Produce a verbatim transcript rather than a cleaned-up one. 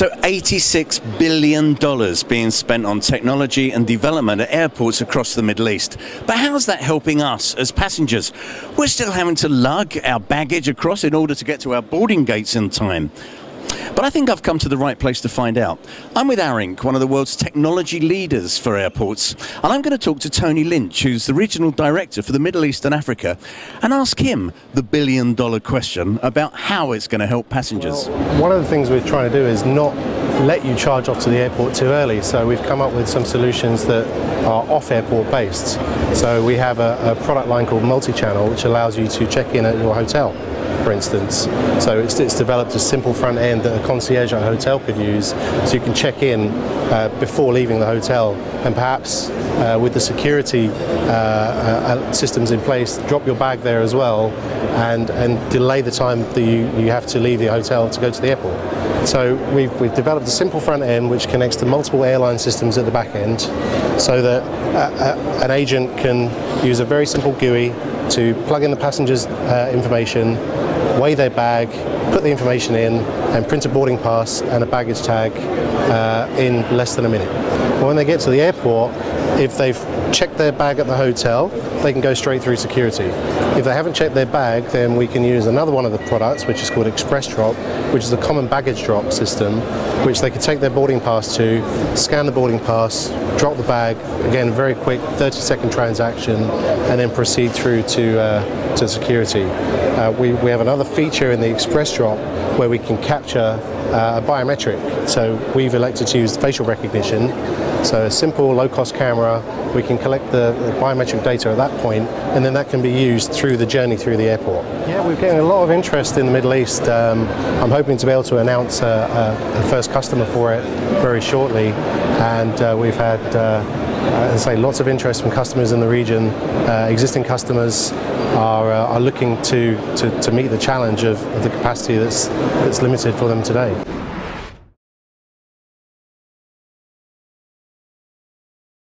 So eighty-six billion dollars being spent on technology and development at airports across the Middle East. But how's that helping us as passengers? We're still having to lug our baggage across in order to get to our boarding gates in time. But I think I've come to the right place to find out. I'm with ARINC, one of the world's technology leaders for airports, and I'm going to talk to Tony Lynch, who's the Regional Director for the Middle East and Africa, and ask him the billion-dollar question about how it's going to help passengers. Well, one of the things we're trying to do is not let you charge off to the airport too early, so we've come up with some solutions that are off-airport based. So we have a, a product line called multi-channel, which allows you to check in at your hotel, for instance. So it's, it's developed a simple front end that a concierge at a hotel could use, so you can check in uh, before leaving the hotel, and perhaps uh, with the security uh, uh, systems in place, drop your bag there as well, and, and delay the time that you, you have to leave the hotel to go to the airport. So we've, we've developed a simple front end which connects to multiple airline systems at the back end, so that uh, uh, an agent can use a very simple G U I to plug in the passenger's uh, information, weigh their bag, put the information in, and print a boarding pass and a baggage tag uh, in less than a minute. But when they get to the airport, if they've checked their bag at the hotel, they can go straight through security. If they haven't checked their bag, then we can use another one of the products, which is called ExpressDrop, which is a common baggage drop system, which they can take their boarding pass to, scan the boarding pass, drop the bag, again, very quick thirty second transaction, and then proceed through to, uh, to security. Uh, we, we have another feature in the ExpressDrop where we can capture Uh, a biometric, so we've elected to use facial recognition, so a simple low-cost camera, we can collect the, the biometric data at that point, and then that can be used through the journey through the airport. Yeah, we're getting a lot of interest in the Middle East. um, I'm hoping to be able to announce uh, a, a first customer for it very shortly, and uh, we've had uh, Uh, as I say, lots of interest from customers in the region. Uh, existing customers are, uh, are looking to, to, to meet the challenge of, of the capacity that's, that's limited for them today.